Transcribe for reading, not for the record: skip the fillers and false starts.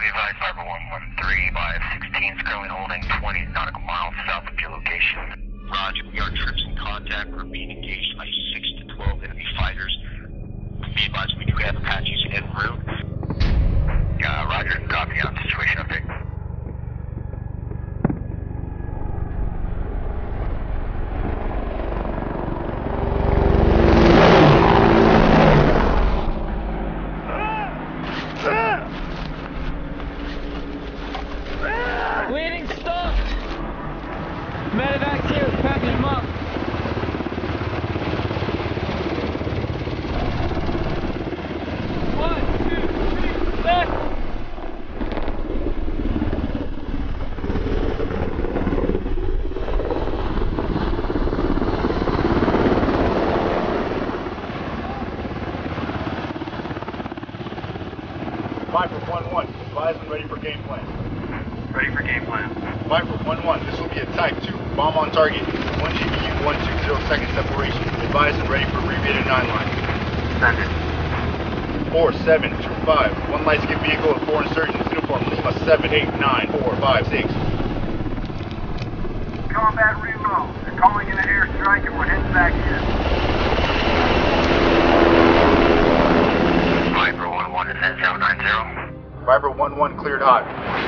be advised, Viper 113 by 16's currently holding 20 nautical miles south of your location. Roger, we are trips in contact. We're being engaged by 6 to 12 enemy fighters. Be advised, we do have Apaches en route. Roger, copy on situation update. Viper 1-1, advise and ready for game plan. Ready for game plan. Viper 1-1, this will be a Type 2, bomb on target, 1 GBU, 120 second separation. Advise and ready for abbreviated 9-line. Standard. 4725, one light skip vehicle with 4 insurgents, uniform Lima 789456. Combat reload, they're calling in an airstrike and we're heading back in. Viper 1-1 is at 090. Viper 1-1 cleared hot.